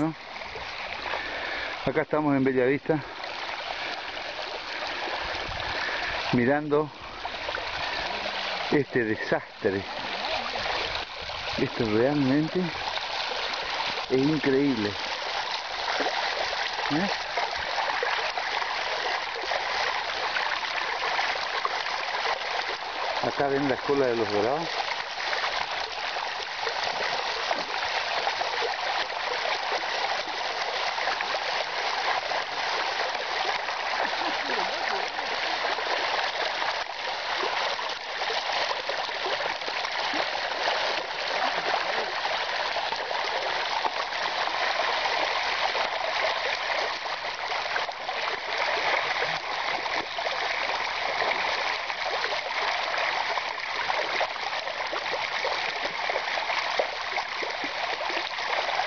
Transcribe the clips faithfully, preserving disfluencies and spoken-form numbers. ¿no? Acá estamos en Bellavista, mirando este desastre. Esto realmente es increíble. ¿Eh? Acá ven la cola de los dorados.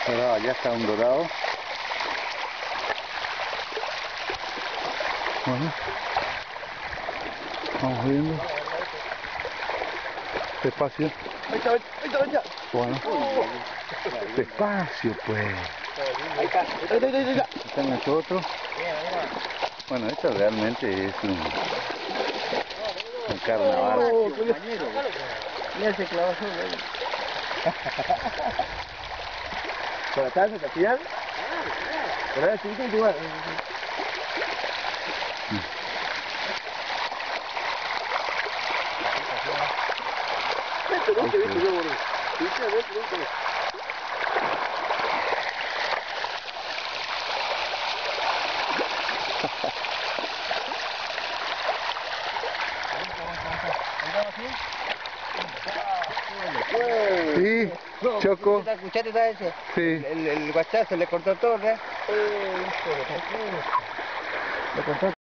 Dorado, allá está un dorado. Bueno, vamos viendo. Despacio. Ahí está, ahí está, ahí está. Bueno. Despacio, pues. Ahí está, ahí está, ahí está. Están nosotros. Bueno, esto realmente es un, un carnaval. Oh, mira ese clavazón ahí. ¿Para atrás, hasta final? ¿Para atrás, hasta igual? Esto no se ve, yo, boludo. Sí, Choco. ¿Escuchaste ese? Sí. El, el guachazo le cortó todo, ¿eh? Le cortó